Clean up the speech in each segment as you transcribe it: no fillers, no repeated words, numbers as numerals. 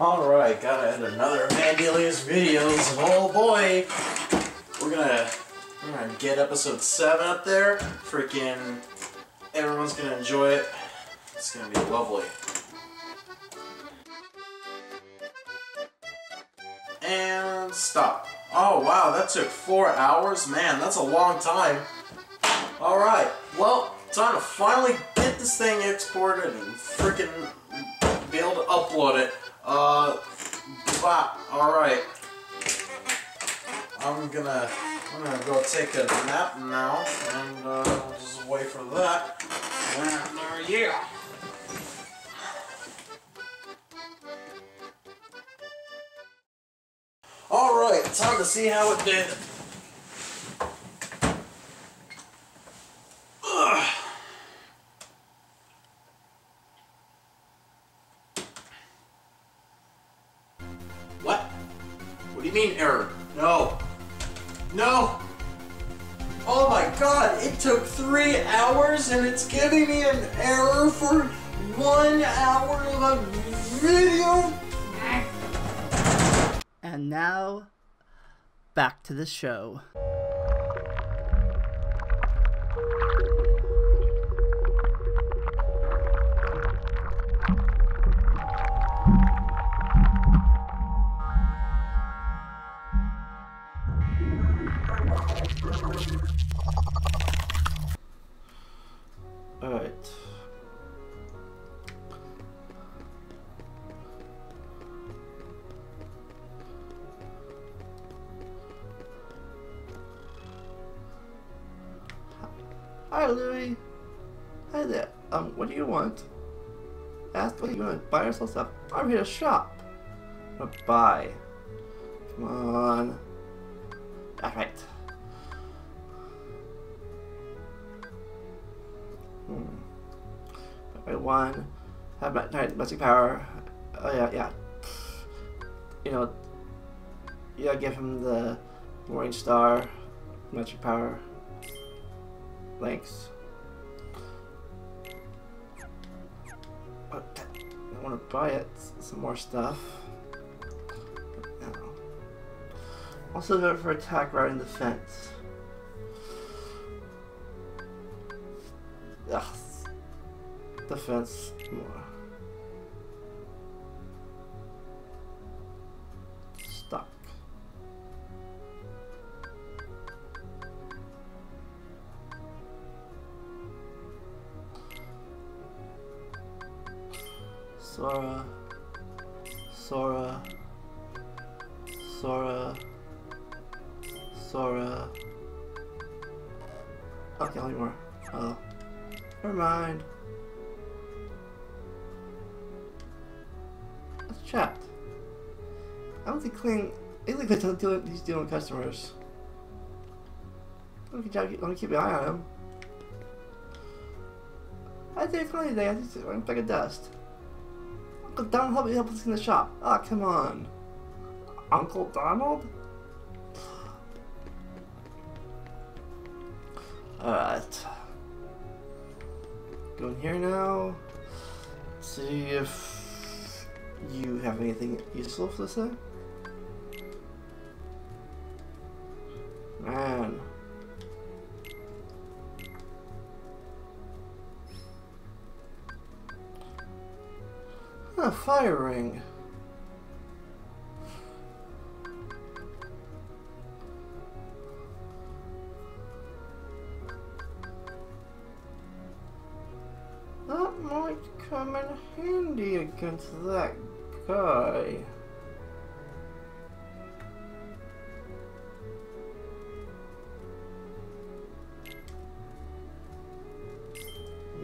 Alright, gotta end another Vandalia's videos, and oh boy, we're gonna get episode 7 up there. Freaking everyone's gonna enjoy it. It's gonna be lovely. And stop. Oh wow, that took 4 hours? Man, that's a long time. Alright, well, time to finally get this thing exported and freaking be able to upload it. Alright. I'm gonna go take a nap now, and we'll just wait for that. And yeah. Alright, time to see how it did. Mean error. No. No! Oh my god, it took 3 hours and it's giving me an error for 1 hour of a video! And now, back to the show. Hi Louie! Hi there, what do you want? Ask what you want, buy or sell stuff. I'm here to shop. I'm gonna buy. Come on. Alright. I won. Have magic power. Oh yeah. You know, yeah, give him the Morning Star, magic power. Thanks. Okay. I want to buy it. Some more stuff. No. Also vote for attack right in the fence. Ugh. Defense more. Sora. Okay, only more. Oh. Never mind. That's trapped. I don't think he's dealing with customers. Let me keep an eye on him. I think it's funny today. I think it's like a dust. Uncle Donald, help us in the shop. Ah, oh, come on. Uncle Donald? Alright. Go in here now. See if you have anything useful for this thing. Man. Huh, fire ring. That might come in handy against that guy.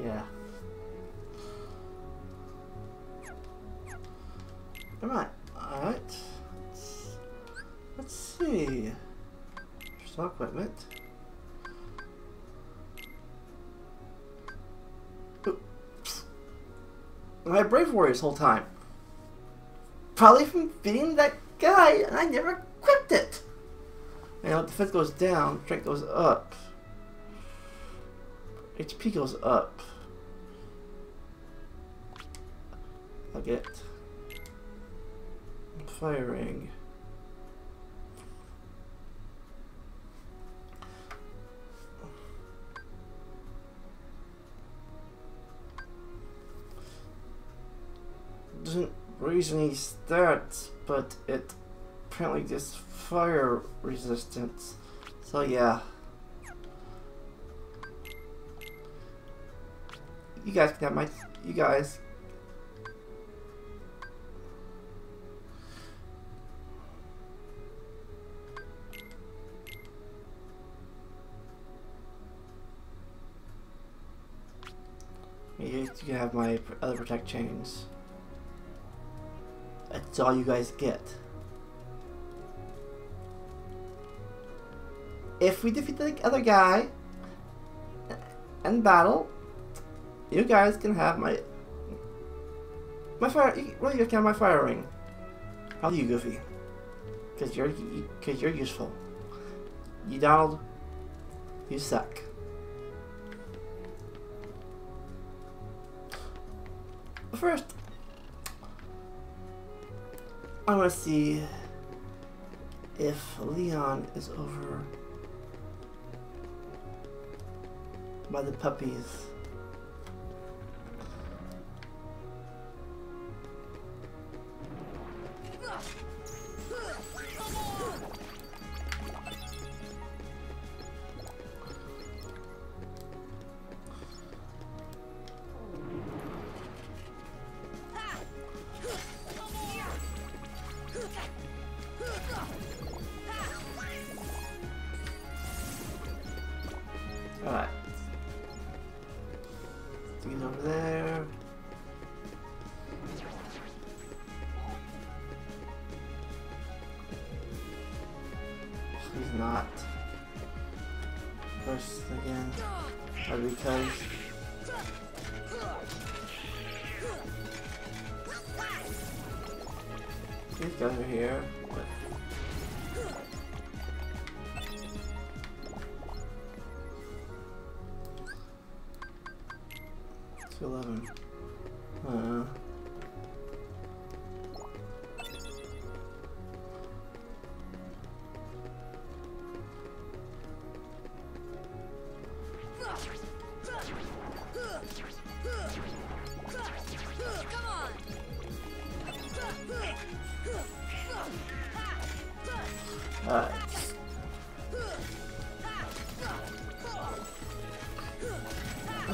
Yeah. Alright. Let's see. Personal equipment. Oops. I had Brave Warriors this whole time. Probably from beating that guy, and I never equipped it! Now, defense goes down, strength goes up. HP goes up. I'll get it. firing. Doesn't raise any stats, but it apparently just fire resistance. So yeah. You guys can have my, you guys. You can have my other protect chains. That's all you guys get. If we defeat the other guy and battle, you guys can have my fire. Well, you guys can have my fire ring. How do you, Goofy? Because you're useful. You, Donald, you suck. But first, I want to see if Leon is over by the puppies.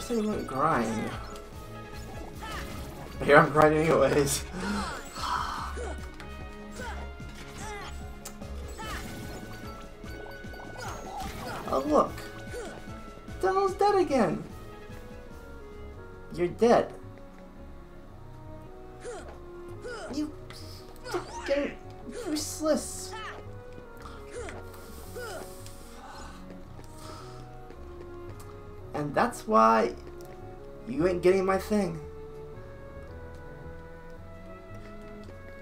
I wouldn't grind. Here I'm grinding anyways. Oh look! Donald's dead again! You're dead. You fucking useless. And that's why you ain't getting my thing.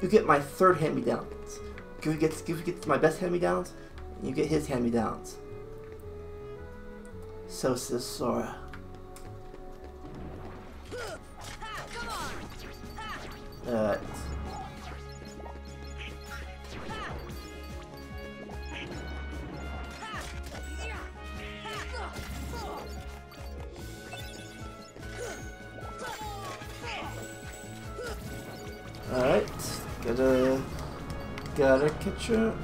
You get my third hand-me-downs. Goofy gets my best hand-me-downs, and you get his hand-me-downs. So says Sora.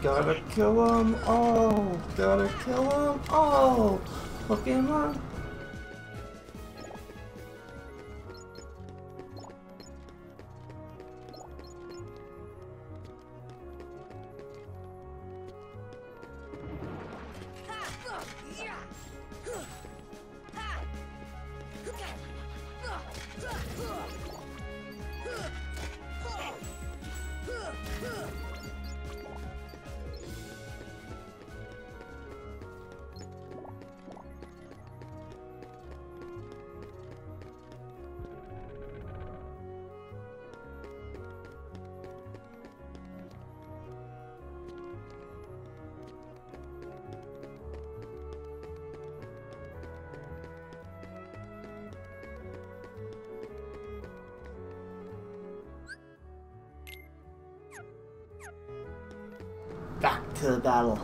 Gotta kill them all! Gotta kill them all! Pokemon! back to the battle.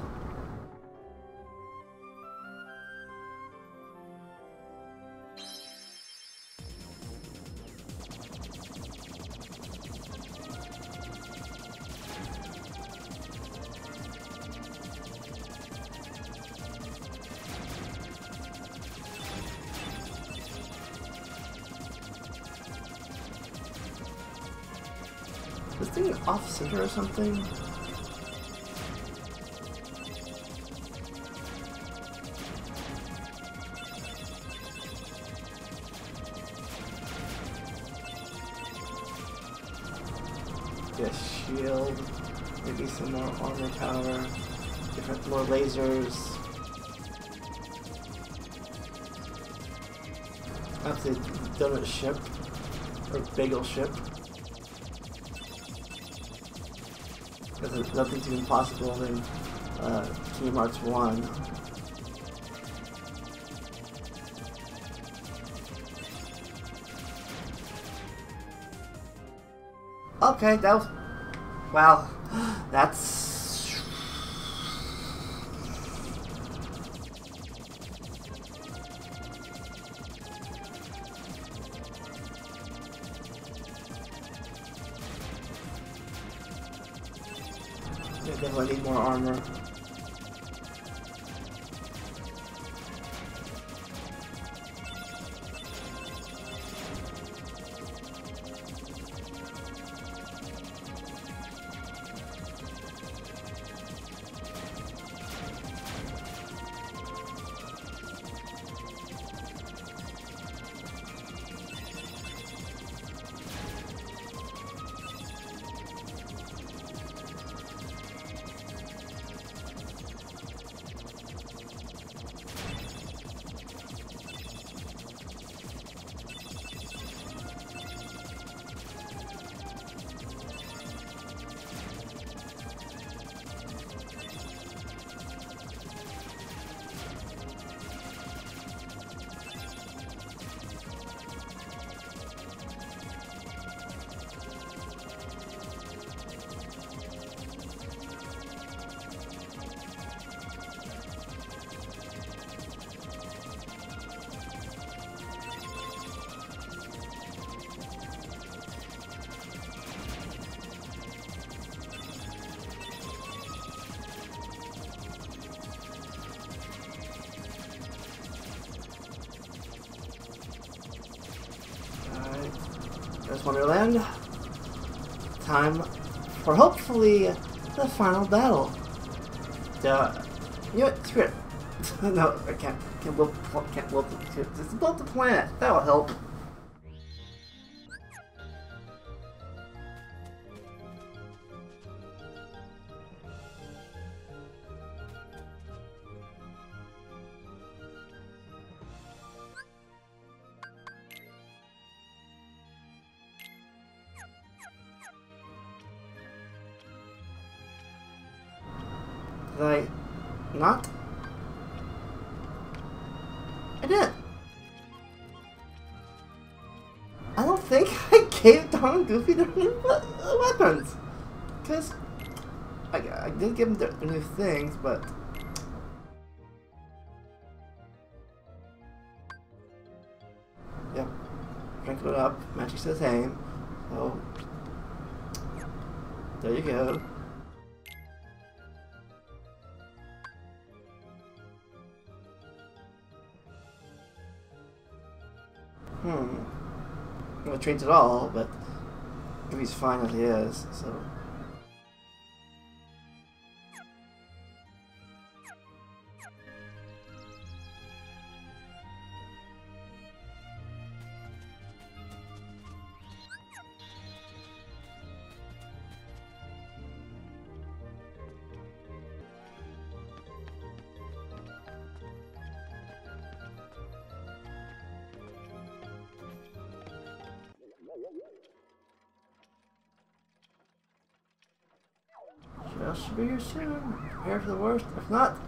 Is this thing off-center or something? Yes, shield, maybe some more armor power, different more lasers. That's a donut ship, or bagel ship. There's nothing too impossible in Kingdom Hearts 1. Okay, that was... wow. That's... I definitely need more armor. Wonderland. Time for hopefully the final battle. You know what? Screw it. No, I can't. Can't build. Just build the planet. That'll help. Gave Donald Goofy their new weapons, because I did give them their new things, but yeah, drink it up. Magic says aim. So there you go. Trains at all, but he's fine as he is, so. Should be here soon. Prepare for the worst. If not,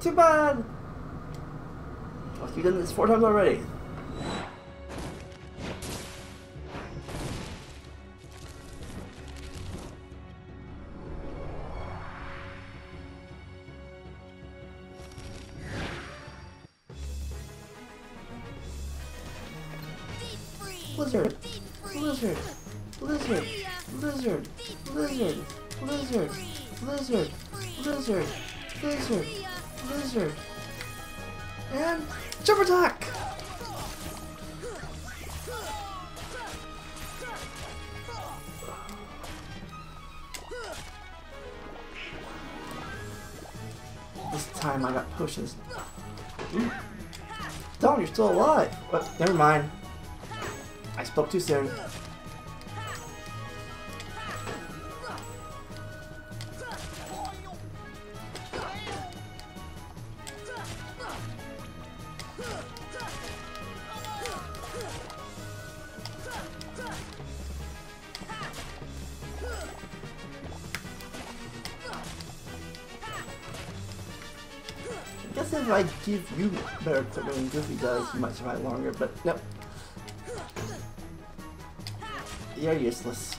too bad. Well, you've done this 4 times already. Blizzard, Blizzard, Blizzard, Blizzard, Blizzard, Blizzard, Blizzard, Blizzard, Blizzard, Blizzard, and jump attack! This time I got pushes. Ooh. Don, you're still alive! But never mind. I spoke too soon. If I give you better equipment than Goofy does, you might survive longer, but nope. You're useless.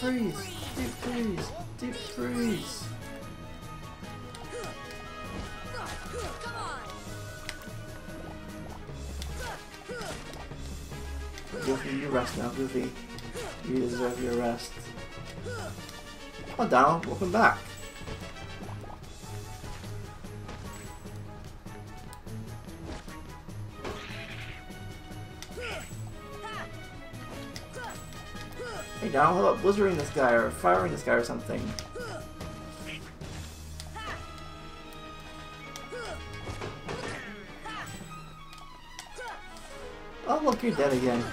Freeze! Deep freeze! Deep freeze! Come on. Goofy, you rest now, Goofy. You deserve your rest. Come on, Donald, welcome back. Hey Donald, how about blizzarding this guy or firing this guy or something? Oh look, you're dead again.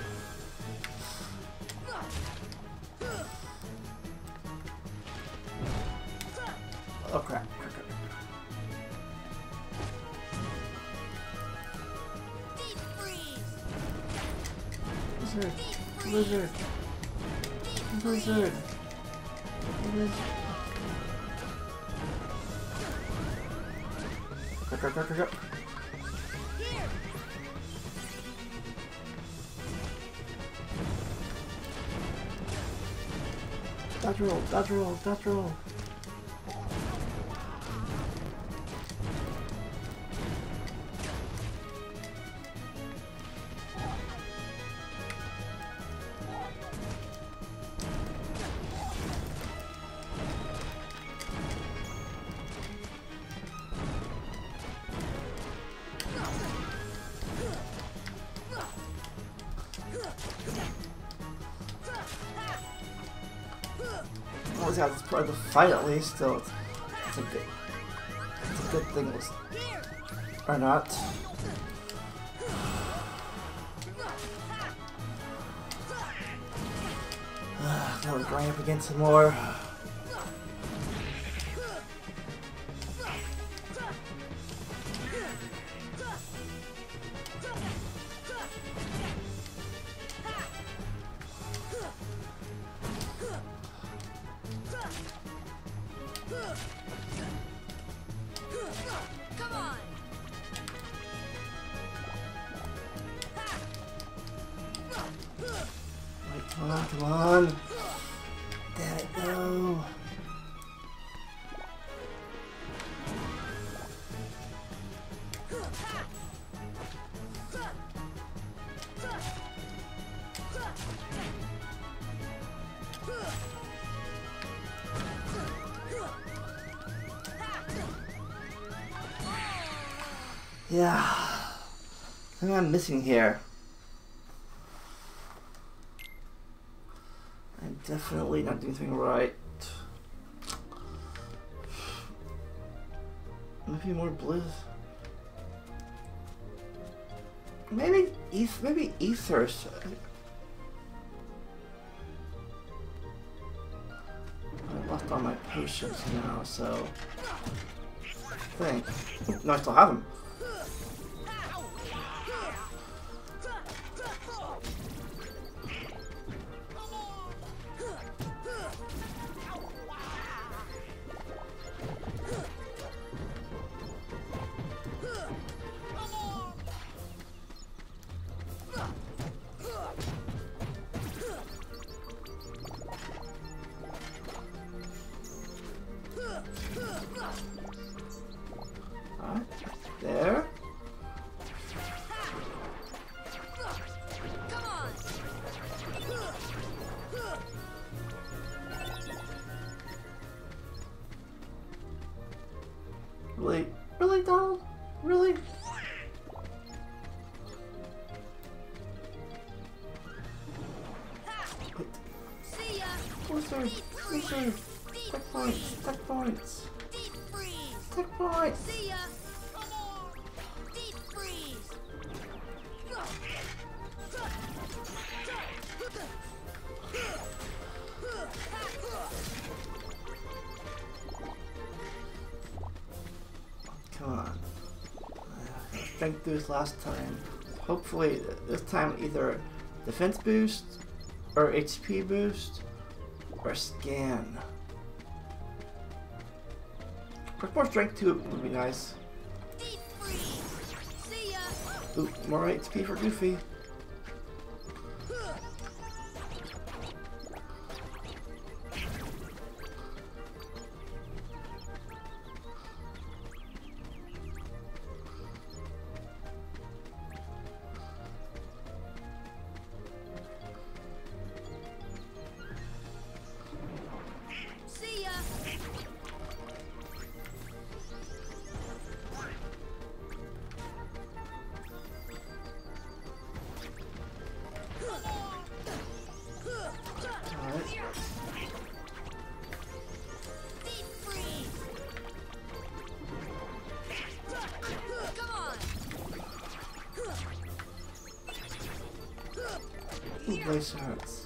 Oh crap. Blizzard. Blizzard. Blizzard. Blizzard. Go. Dodge roll, dodge roll, dodge roll. Out this part of the fight at least, so it's a good thing it was, or not. Now we're going up against some more. Come on. There it go. Yeah. Something I'm missing here. Definitely not doing anything right. Maybe more blizz. Maybe ethers. I lost all my potions now, so I think. No, I still have them. Really? Really, Donald? Really? Wait. See ya. Oh, sorry. Tech points. Tech points. See ya. Come on. I think this last time. Hopefully this time either defense boost or HP boost or scan. Of course, strength too would be nice. Ooh, more HP for Goofy. Place hearts.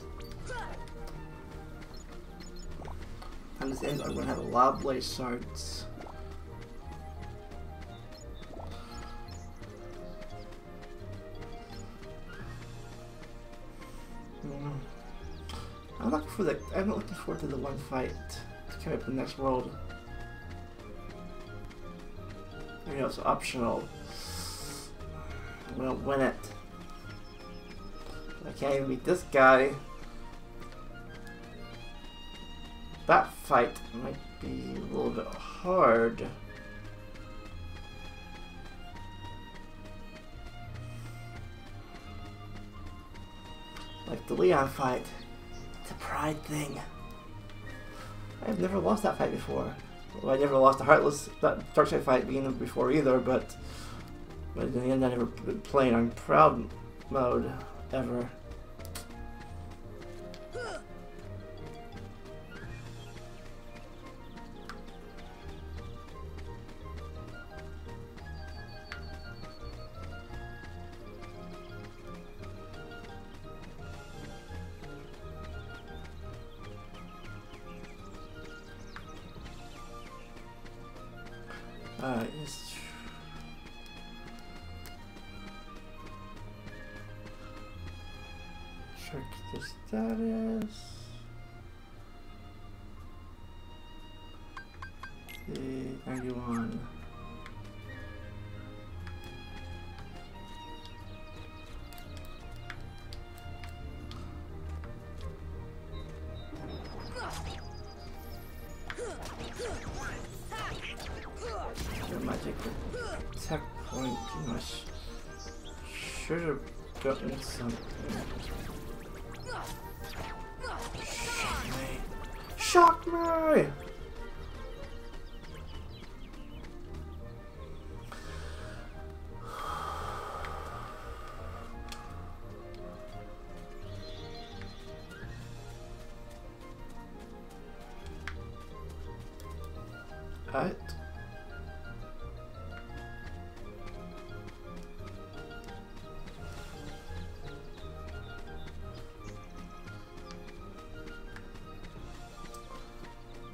On this end, I'm gonna have a lot of place hearts. I'm not looking forward to the one fight to come up in the next world. You know, it's optional. We don't win it. I can't even beat this guy. That fight might be a little bit hard. Like the Leon fight. It's a pride thing. I've never lost that fight before. Well, I never lost the Heartless, that Dark Side fight being before either, but in the end I never played on proud mode. Ever. Shock me!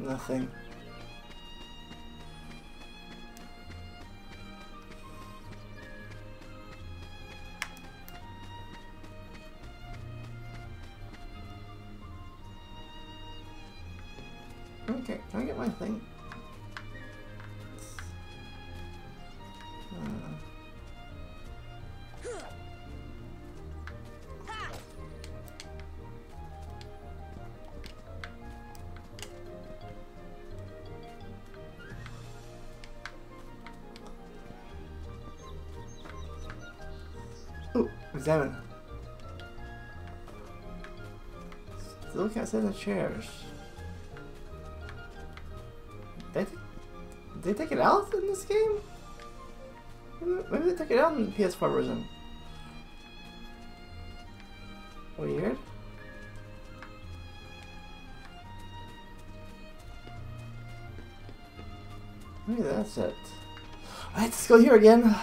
Nothing. Okay, can I get my thing? Examine. Still can't sit in the chairs. They Did they take it out in this game? Maybe they took it out in the PS4 version. Weird. Maybe that's it. Alright, let's go here again.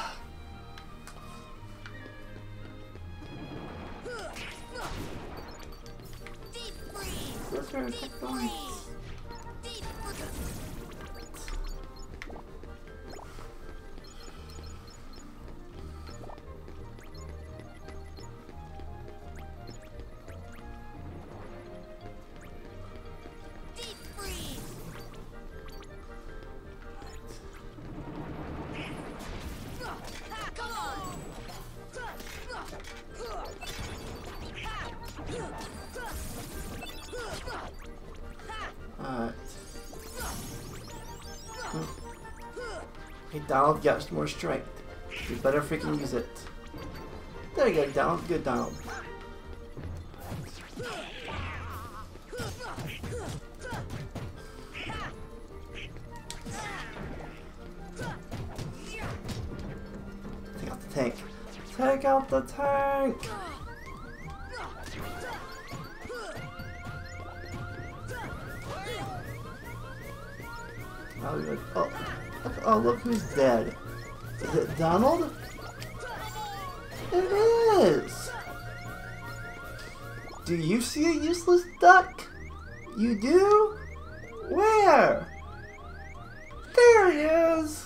Donald gets more strength. You better freaking use it. There you go, Donald. Good, Donald. Take out the tank. Take out the tank! Oh, good. Oh. Oh, look who's dead. Is it Donald? It is! Do you see a useless duck? You do? Where? There he is!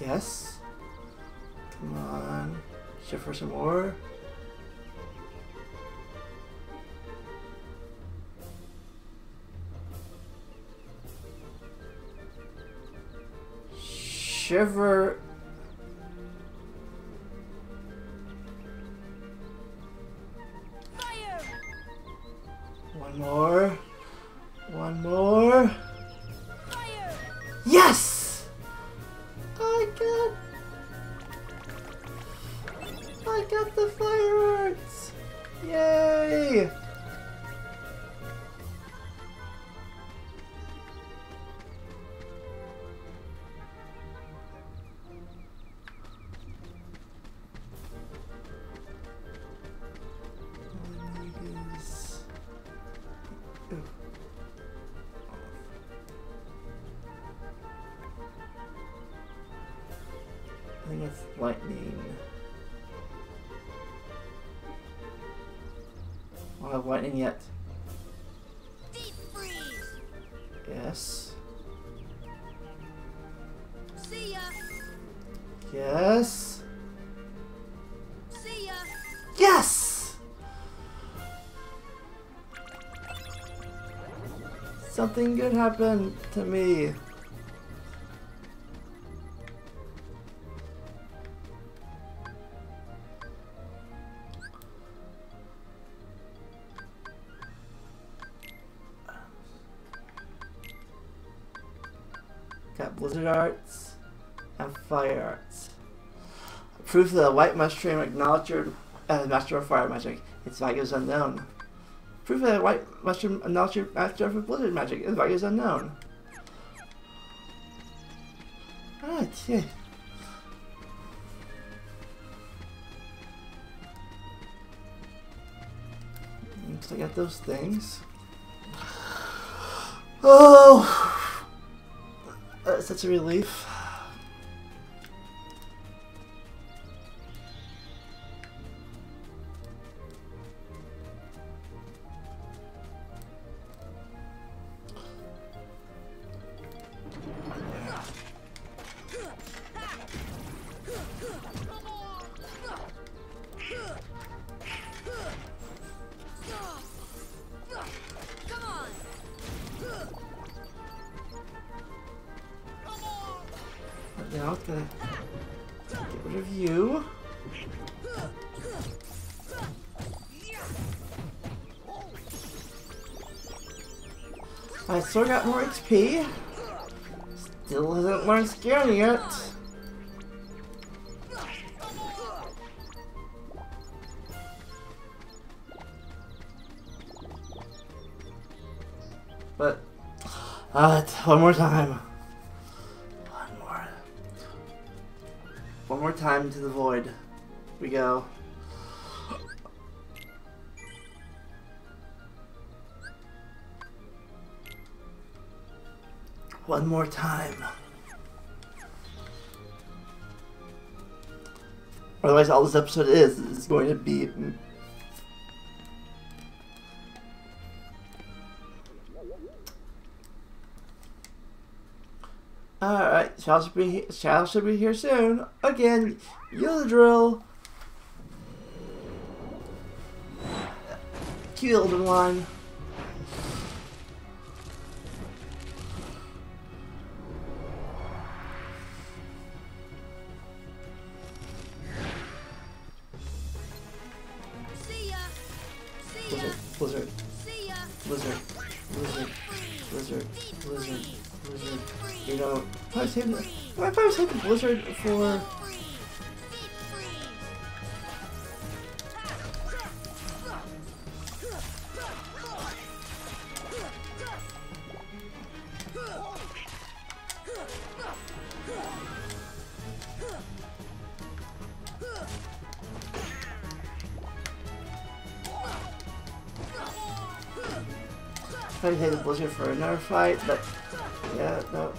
Yes. Come on. Shift for some more. Shiver. Fire. One more. One more. Fire. Yes. Got the fireworks! Yay! I think it's lightning. I don't have lightning yet. Deep freeze. Yes. See ya. Yes. See ya. Yes. Something good happened to me. Blizzard arts and fire arts. Proof that a white mushroom acknowledged as master of fire magic. Its value is unknown. Proof that a white mushroom acknowledged as master of blizzard magic. Its value is unknown. Alright, yeah. Let's look at those things. Oh! Such a relief. gonna get rid of you. I still got more XP. Still hasn't learned Scary yet. But, one more time. One more time into the void. We go. One more time. Otherwise, all this episode is going to be alright, Child should be here soon. Again, you know the drill. Killed in line. See ya. See ya. Blizzard. See ya. Blizzard. Blizzard. Blizzard. Blizzard. Blizzard. You know, I probably saved the Blizzard for... I probably saved the Blizzard for another fight, but... yeah, no.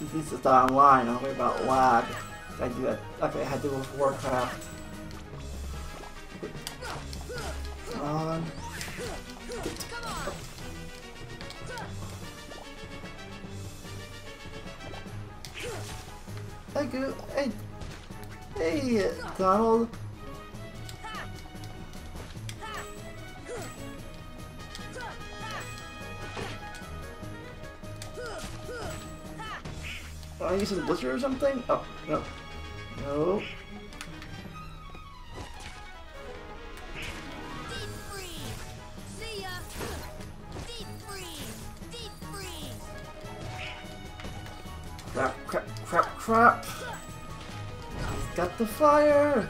This is online. I'll worry about lag. I do that. Okay, I had to do with Warcraft. Come on. Hey, go. Hey, hey, Donald. I use a blizzard or something? Oh, no. No. Crap, crap, crap, crap. He's got the fire.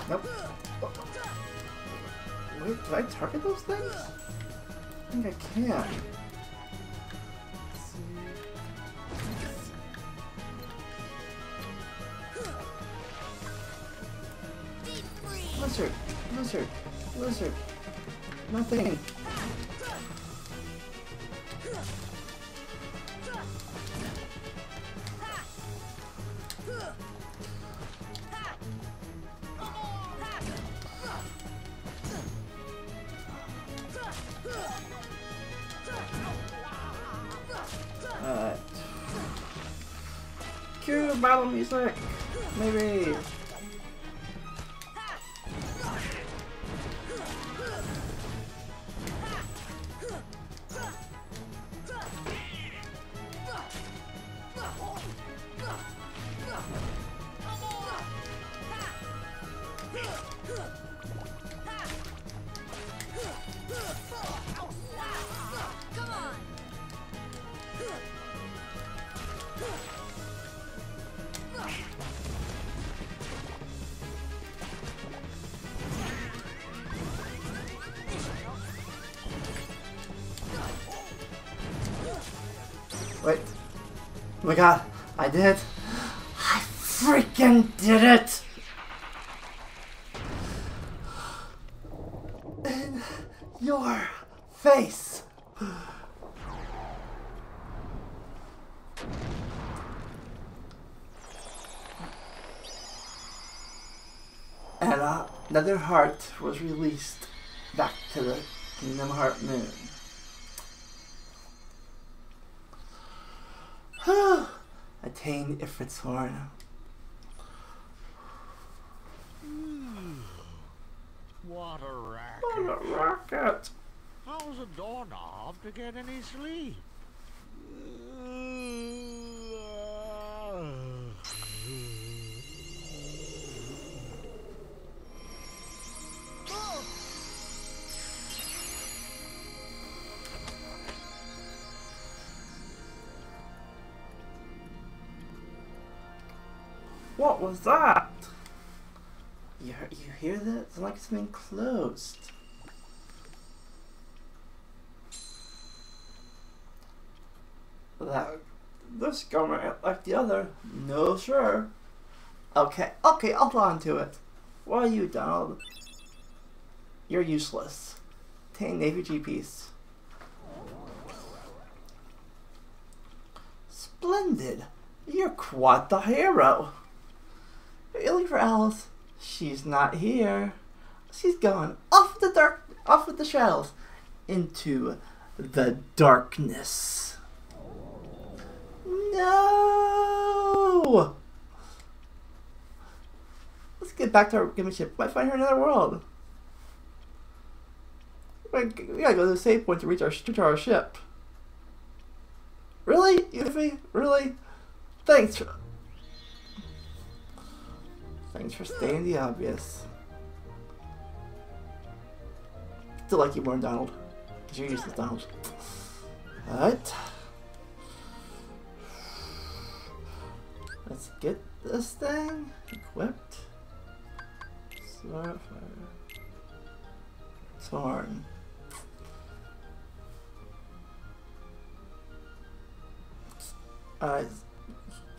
Nope. Wait, did I target those things? I think I can. Lizard! Lizard! Lizard! Nothing! Cue battle music! Maybe! Wait. Oh my god, I did it! I freaking did it! In your face! And another heart was released back to the Kingdom Heart moon. Attain Ifrit Sora. What a racket. What a racket. How's a doorknob to get any sleep? What was that? You hear that? It's like it's been closed. That this gonna like the other? No, sure. Okay, I'll on to it. Why you, Donald? You're useless. Tang Navy G piece. Splendid. You're quite the hero. You're looking for Alice. She's not here. She's gone off with the shadows, into the darkness. No. Let's get back to our gaming ship. Might find her in another world. We gotta go to the save point to reach our ship. Really, Yuffie? Really? Thanks for staying the obvious. Still like you more, Donald. Because you're useless, Donald. Alright. Let's get this thing equipped. Sword. Torn. Alright.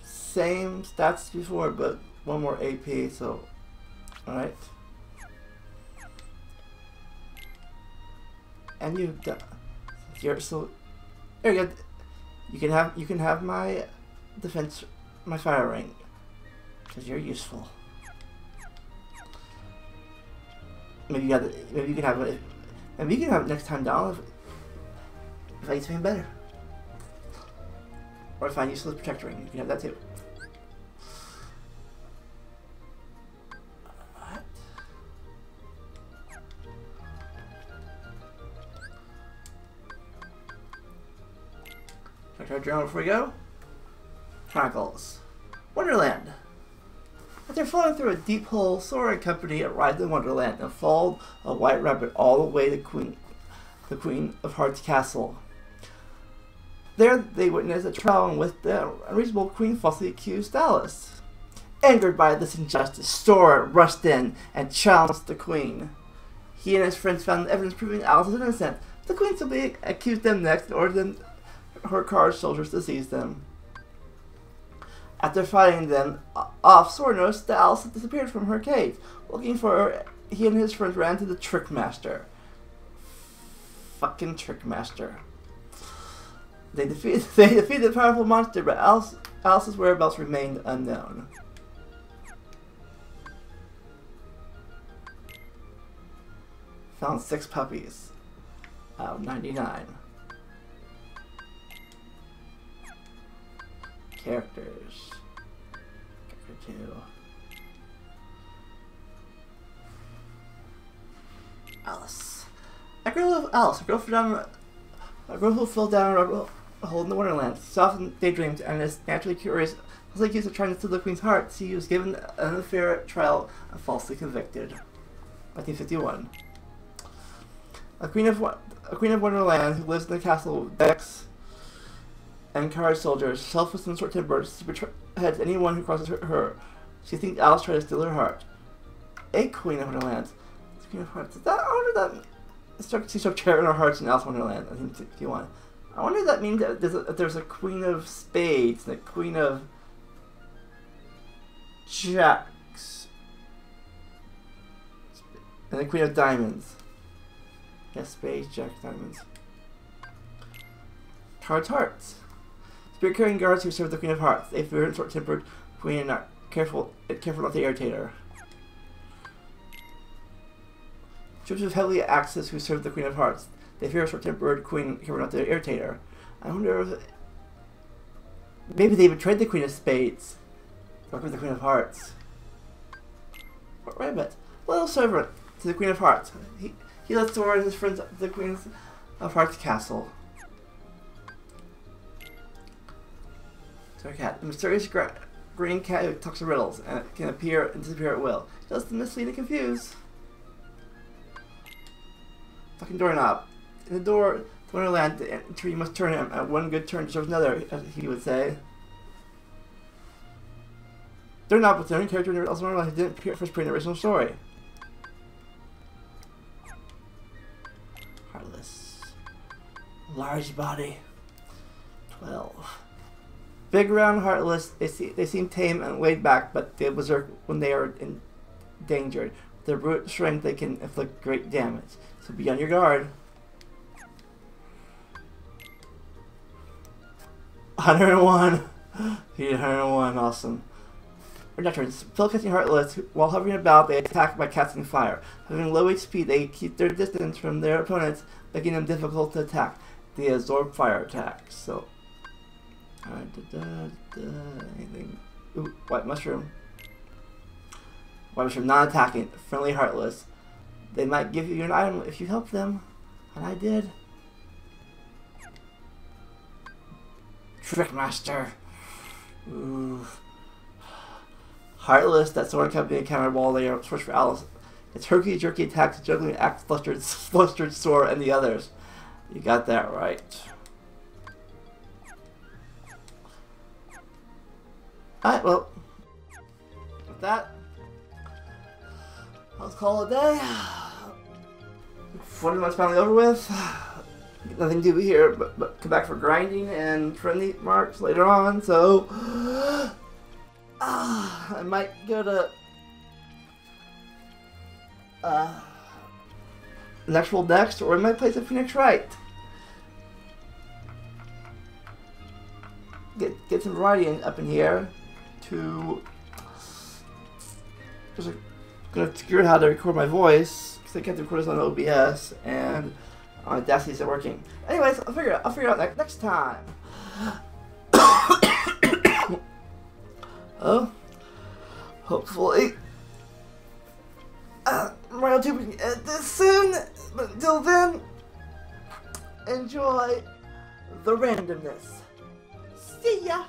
Same stats before, but one more AP, so alright. And you've done here, so there you go. You can have my defense, my fire ring, because you're useful. Maybe you can have it next time, Donald, if I get something better. Or if I use the protector ring, you can have that too. What? Protect our drone before we go. Chronicles. Wonderland. After falling through a deep hole, Sora and company arrived in Wonderland and followed a white rabbit all the way to the Queen of Hearts castle. There, they witnessed a trial, and with the unreasonable queen falsely accused Alice. Angered by this injustice, Sora rushed in and challenged the queen. He and his friends found evidence proving Alice was innocent. The queen simply accused them next and ordered her card soldiers to seize them. After fighting them off, Sora noticed that Alice had disappeared from her cave. Looking for her he and his friends ran to the Trickmaster. Fucking Trickmaster. They defeated the powerful monster, but Alice's whereabouts remained unknown. Found 6 puppies. Out of 99. Characters. Character 2. Alice. A girl of Alice, a girl who fell down a hole in the Wonderland. She often daydreams and is naturally curious. As accused of trying to steal the Queen's heart, she was given an unfair trial and falsely convicted. 1951. A queen of Wonderland who lives in the castle with Dex and card soldiers, selfless and short tempered, she betrays anyone who crosses her. She thinks Alice tried to steal her heart. A Queen of Wonderland. The Queen of Hearts. Is that, I wonder that. She shall share in our hearts in Alice Wonderland. I think if you want. I wonder if that means that there's a Queen of Spades and a Queen of Jacks and a Queen of Diamonds. Yes, spades, jack, diamonds. Cards, hearts. Spirit-carrying guards who serve the Queen of Hearts. A feared and short-tempered queen and not careful not to irritate her. Troops of heavily axes who serve the Queen of Hearts. They fear a short-tempered queen and careful not to irritate her. I wonder if... Maybe they betrayed the Queen of Spades. Or the Queen of Hearts. Right, but... Loyal servant to the Queen of Hearts. He led Sora and his friends up to the Queen of Hearts castle. To a cat. A mysterious green cat who talks riddles and it can appear and disappear at will. Just to mislead and confuse. Fucking doorknob. In the door to Wonderland, the entry must turn him at one good turn deserves another, as he would say. Doorknob was the only character in Wonderland who didn't first appear in the original story. Large body. 12. Big, round, heartless. They seem tame and laid back, but they berserk when they are endangered. With their brute strength, they can inflict great damage. So be on your guard. Hunter 1. He did 101. Awesome. Reductors. Pill-catching heartless. While hovering about, they attack by casting fire. Having low HP, they keep their distance from their opponents, making them difficult to attack. They absorb fire attacks, so... anything... Ooh, white mushroom. White mushroom, non-attacking, friendly, heartless. They might give you an item if you help them, and I did. Trickmaster! Ooh. Heartless, that Sora kept being encountered while they are searched for Alice. It's herky-jerky attacks, juggling acts, flustered Sora and the others. You got that right. Alright, well, with that, let's call it a day. 40 months finally over with. Nothing to do here, but come back for grinding and friendly marks later on, so... I might go to... next world next, or I might play some Phoenix Wright. Get some variety up in here. Just gonna figure out how to record my voice because I can't record this on OBS and on Audacity isn't working. Anyways, I'll figure it out next time. Oh, hopefully. Mario Tube can edit this soon, but until then, enjoy the randomness. See ya!